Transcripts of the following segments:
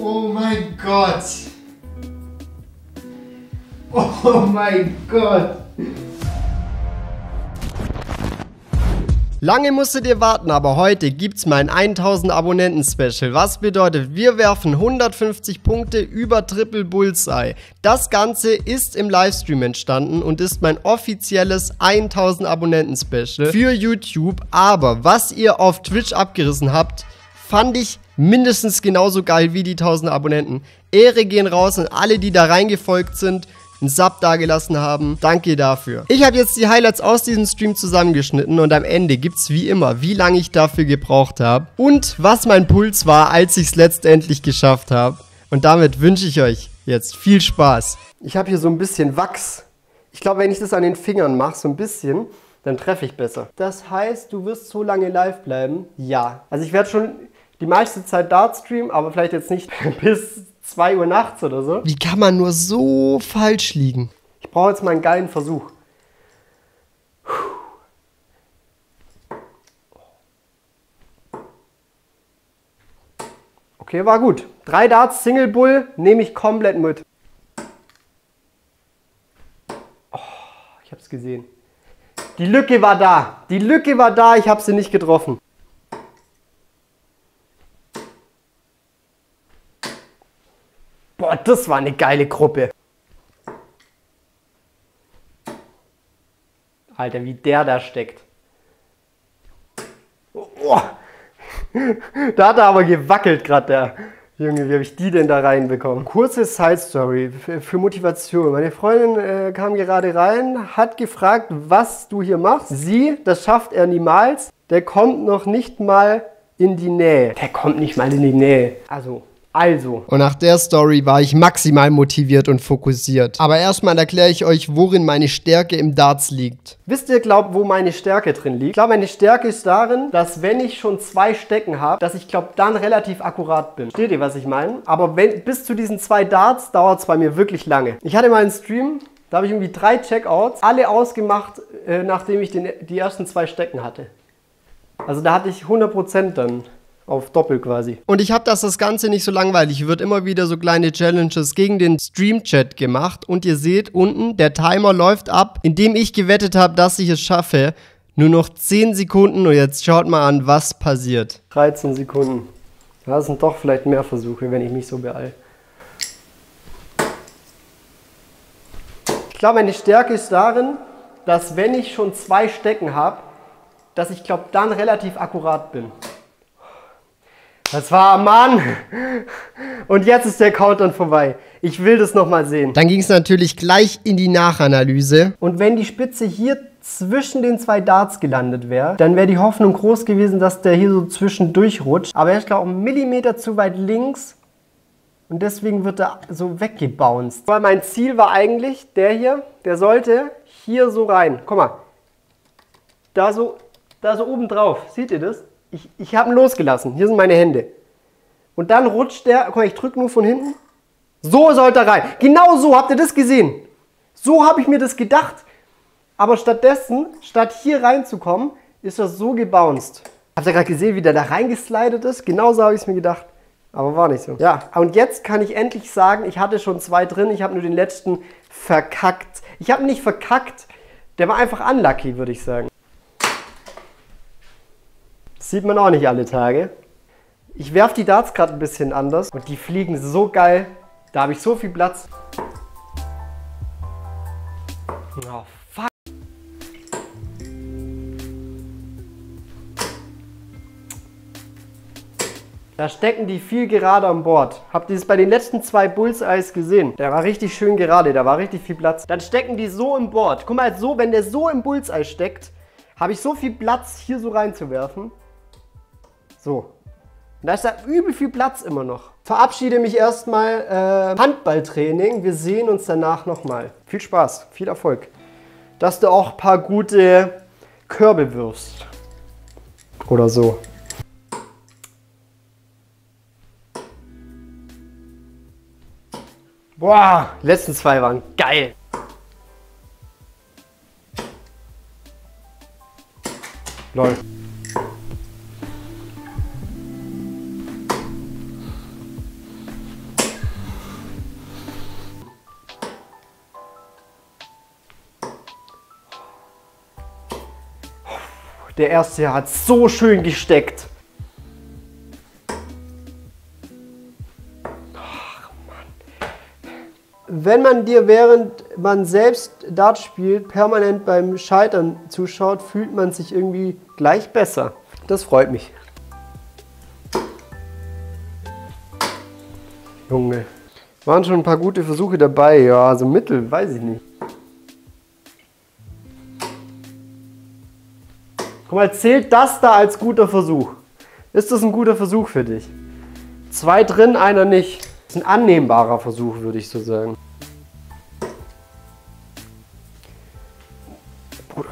Oh mein Gott! Oh mein Gott! Lange musstet ihr warten, aber heute gibt's mein 1000 Abonnenten Special, was bedeutet, wir werfen 150 Punkte über Triple Bullseye. Das Ganze ist im Livestream entstanden und ist mein offizielles 1000 Abonnenten Special für YouTube, aber was ihr auf Twitch abgerissen habt, fand ich mindestens genauso geil wie die 1000 Abonnenten. Ehre gehen raus an alle, die da reingefolgt sind, einen Sub dagelassen haben. Danke dafür. Ich habe jetzt die Highlights aus diesem Stream zusammengeschnitten und am Ende gibt es wie immer, wie lange ich dafür gebraucht habe und was mein Puls war, als ich es letztendlich geschafft habe. Und damit wünsche ich euch jetzt viel Spaß. Ich habe hier so ein bisschen Wachs. Ich glaube, wenn ich das an den Fingern mache, so ein bisschen, dann treffe ich besser. Das heißt, du wirst so lange live bleiben? Ja. Also ich werde schon die meiste Zeit Dart streamen, aber vielleicht jetzt nicht bis 2 Uhr nachts oder so. Wie kann man nur so falsch liegen? Ich brauche jetzt mal einen geilen Versuch. Okay, war gut. 3 Darts Single Bull nehme ich komplett mit. Oh, ich habe es gesehen. Die Lücke war da. Die Lücke war da, ich habe sie nicht getroffen. Boah, das war eine geile Gruppe. Alter, wie der da steckt. Oh. Da hat er aber gewackelt gerade, der Junge. Wie habe ich die denn da reinbekommen? Kurze Side-Story für Motivation. Meine Freundin kam gerade rein, hat gefragt, was du hier machst. Sie, das schafft er niemals. Der kommt noch nicht mal in die Nähe. Der kommt nicht mal in die Nähe. Also. Und nach der Story war ich maximal motiviert und fokussiert. Aber erstmal erkläre ich euch, worin meine Stärke im Darts liegt. Wisst ihr, glaubt, wo meine Stärke drin liegt? Ich glaube, meine Stärke ist darin, dass wenn ich schon 2 Stecken habe, dass ich glaube, dann relativ akkurat bin. Versteht ihr, was ich meine? Aber wenn, bis zu diesen 2 Darts dauert es bei mir wirklich lange. Ich hatte mal einen Stream, da habe ich irgendwie 3 Checkouts, alle ausgemacht, nachdem ich die ersten 2 Stecken hatte. Also da hatte ich 100% dann. Auf Doppel quasi. Und ich habe, dass das Ganze nicht so langweilig wird, immer wieder so kleine Challenges gegen den Stream-Chat gemacht. Und ihr seht unten, der Timer läuft ab, indem ich gewettet habe, dass ich es schaffe. Nur noch 10 Sekunden und jetzt schaut mal an, was passiert. 13 Sekunden. Das sind doch vielleicht mehr Versuche, wenn ich mich so beeile. Ich glaube, meine Stärke ist darin, dass wenn ich schon 2 Stecken habe, dass ich glaube, dann relativ akkurat bin. Das war, Mann! Und jetzt ist der Countdown vorbei. Ich will das nochmal sehen. Dann ging es natürlich gleich in die Nachanalyse. Und wenn die Spitze hier zwischen den 2 Darts gelandet wäre, dann wäre die Hoffnung groß gewesen, dass der hier so zwischendurch rutscht. Aber er ist, glaube ich, 1 mm zu weit links. Und deswegen wird er so weggebounced. Weil mein Ziel war eigentlich, der hier, der sollte hier so rein. Guck mal. Da so oben drauf. Seht ihr das? Ich habe ihn losgelassen. Hier sind meine Hände. Und dann rutscht der. Guck mal, ich drücke nur von hinten. So sollte er rein. Genau so, habt ihr das gesehen? So habe ich mir das gedacht. Aber stattdessen, statt hier reinzukommen, ist das so gebounced. Habt ihr gerade gesehen, wie der da reingeslidet ist? Genau so habe ich es mir gedacht. Aber war nicht so. Ja, und jetzt kann ich endlich sagen, ich hatte schon 2 drin. Ich habe nur den letzten verkackt. Ich habe ihn nicht verkackt. Der war einfach unlucky, würde ich sagen. Sieht man auch nicht alle Tage. Ich werfe die Darts gerade ein bisschen anders und die fliegen so geil. Da habe ich so viel Platz. Oh, fuck. Da stecken die viel gerade am Board. Habt ihr es bei den letzten 2 Bullseyes gesehen? Der war richtig schön gerade, da war richtig viel Platz. Dann stecken die so im Board. Guck mal, so, wenn der so im Bullseye steckt, habe ich so viel Platz, hier so reinzuwerfen. So. Und da ist da übel viel Platz immer noch. Verabschiede mich erstmal Handballtraining. Wir sehen uns danach nochmal. Viel Spaß, viel Erfolg. Dass du auch ein paar gute Körbe wirfst. Oder so. Boah, die letzten 2 waren geil. Lol. Der erste hat so schön gesteckt. Ach, Mann. Wenn man dir, während man selbst Dart spielt, permanent beim Scheitern zuschaut, fühlt man sich irgendwie gleich besser. Das freut mich. Junge. Waren schon ein paar gute Versuche dabei. Ja, so mittel, weiß ich nicht. Guck mal, zählt das da als guter Versuch? Ist das ein guter Versuch für dich? 2 drin, einer nicht. Das ist ein annehmbarer Versuch, würde ich so sagen. Bruder.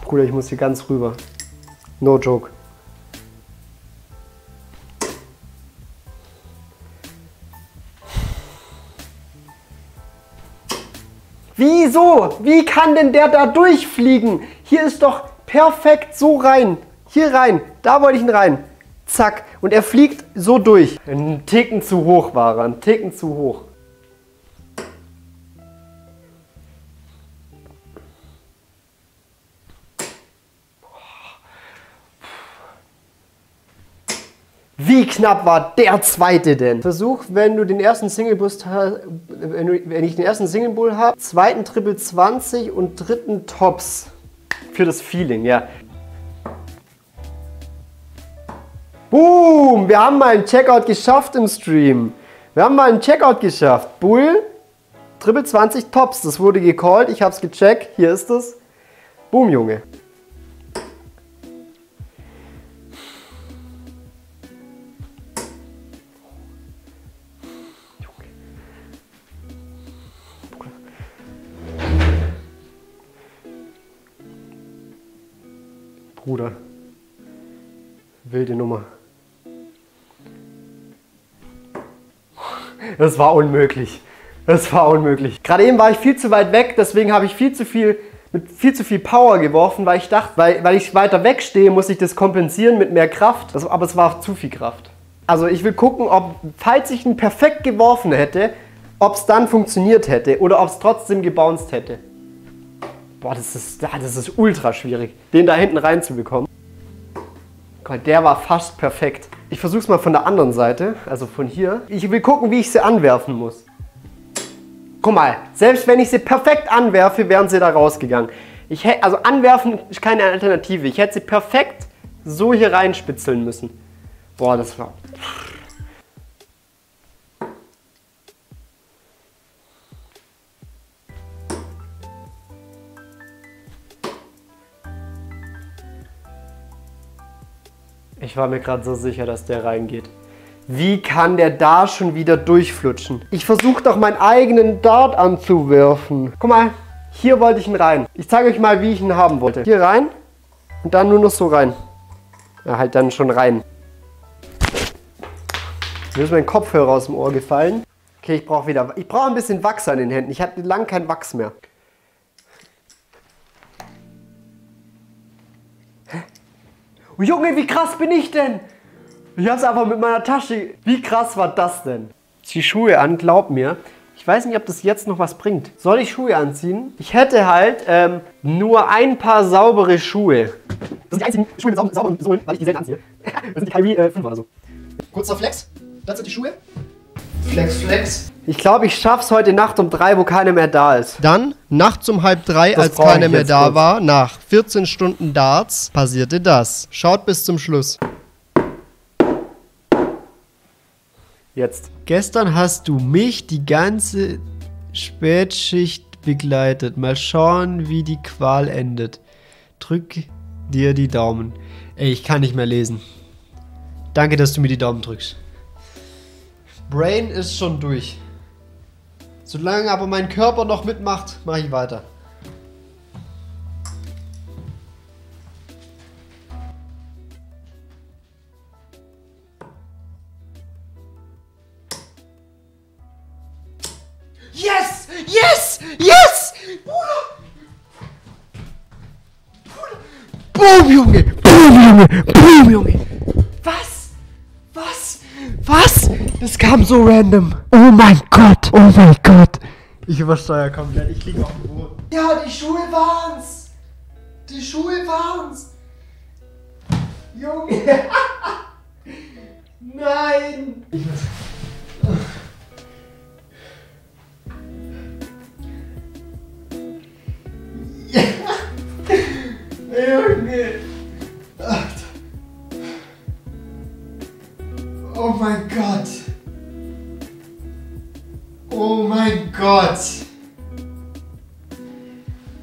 Bruder, ich muss hier ganz rüber. No joke. Wieso? Wie kann denn der da durchfliegen? Hier ist doch perfekt so rein. Hier rein. Da wollte ich ihn rein. Zack. Und er fliegt so durch. Ein Ticken zu hoch war er. Ein Ticken zu hoch. Wie knapp war der zweite denn? Versuch, wenn du den ersten Single Boost hast, wenn ich den ersten Single Bull habe, zweiten Triple 20 und dritten Tops. Für das Feeling, ja. Boom! Wir haben mal einen Checkout geschafft im Stream. Wir haben mal einen Checkout geschafft. Bull, Triple 20, Tops. Das wurde gecallt, ich hab's gecheckt. Hier ist es. Boom, Junge. Bruder, wilde Nummer. Das war unmöglich. Das war unmöglich. Gerade eben war ich viel zu weit weg, deswegen habe ich mit viel zu viel Power geworfen, weil ich dachte, weil ich weiter weg stehe, muss ich das kompensieren mit mehr Kraft. Aber es war zu viel Kraft. Also ich will gucken, ob, falls ich ihn perfekt geworfen hätte, ob es dann funktioniert hätte oder ob es trotzdem gebounced hätte. Boah, das ist ultra schwierig, den da hinten reinzubekommen. Gott, der war fast perfekt. Ich versuch's mal von der anderen Seite, also von hier. Ich will gucken, wie ich sie anwerfen muss. Guck mal, selbst wenn ich sie perfekt anwerfe, wären sie da rausgegangen. Also anwerfen ist keine Alternative. Ich hätte sie perfekt so hier reinspitzeln müssen. Boah, das war... Ich war mir gerade so sicher, dass der reingeht. Wie kann der da schon wieder durchflutschen? Ich versuche doch meinen eigenen Dart anzuwerfen. Guck mal, hier wollte ich ihn rein. Ich zeige euch mal, wie ich ihn haben wollte. Hier rein und dann nur noch so rein. Ja, halt dann schon rein. Mir ist mein Kopfhörer aus dem Ohr gefallen. Okay, ich brauche ein bisschen Wachs an den Händen. Ich hatte lange kein Wachs mehr. Junge, wie krass bin ich denn? Ich hab's einfach mit meiner Tasche. Wie krass war das denn? Zieh Schuhe an, glaub mir. Ich weiß nicht, ob das jetzt noch was bringt. Soll ich Schuhe anziehen? Ich hätte halt nur ein paar saubere Schuhe. Das sind die einzigen Schuhe mit sauberen Sohlen, weil ich die selten anziehe. Das sind die Kyrie 5 oder so. Kurzer Flex. Das sind die Schuhe. Flex, Flex. Ich glaube, ich schaff's heute Nacht um 3, wo keiner mehr da ist. Dann, nachts um 2:30, als keiner mehr da war, nach 14 Stunden Darts, passierte das. Schaut bis zum Schluss. Jetzt. Gestern hast du mich die ganze Spätschicht begleitet. Mal schauen, wie die Qual endet. Drück dir die Daumen. Ey, ich kann nicht mehr lesen. Danke, dass du mir die Daumen drückst. Brain ist schon durch. Solange aber mein Körper noch mitmacht, mache ich weiter. Yes! Yes! Yes! Bruder! Boom, Junge! Boom, Junge! Boom, Junge! Was? Was? Was? Das kam so random. Oh mein Gott. Oh mein Gott. Ich übersteuere komplett. Ich liege auf dem Boden. Ja, die Schuhe waren's. Die Schuhe waren's! Junge! Nein! Ja! Junge! Oh mein Gott! Oh mein Gott!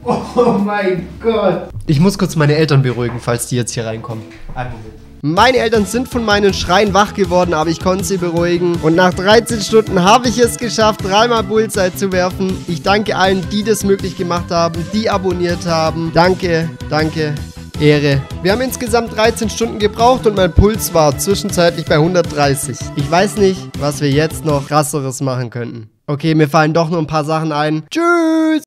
Oh mein Gott! Ich muss kurz meine Eltern beruhigen, falls die jetzt hier reinkommen. Einen Moment. Meine Eltern sind von meinen Schreien wach geworden, aber ich konnte sie beruhigen. Und nach 13 Stunden habe ich es geschafft, dreimal Bullseye zu werfen. Ich danke allen, die das möglich gemacht haben, die abonniert haben. Danke, danke, Ehre. Wir haben insgesamt 13 Stunden gebraucht und mein Puls war zwischenzeitlich bei 130. Ich weiß nicht, was wir jetzt noch krasseres machen könnten. Okay, mir fallen doch nur ein paar Sachen ein. Tschüss!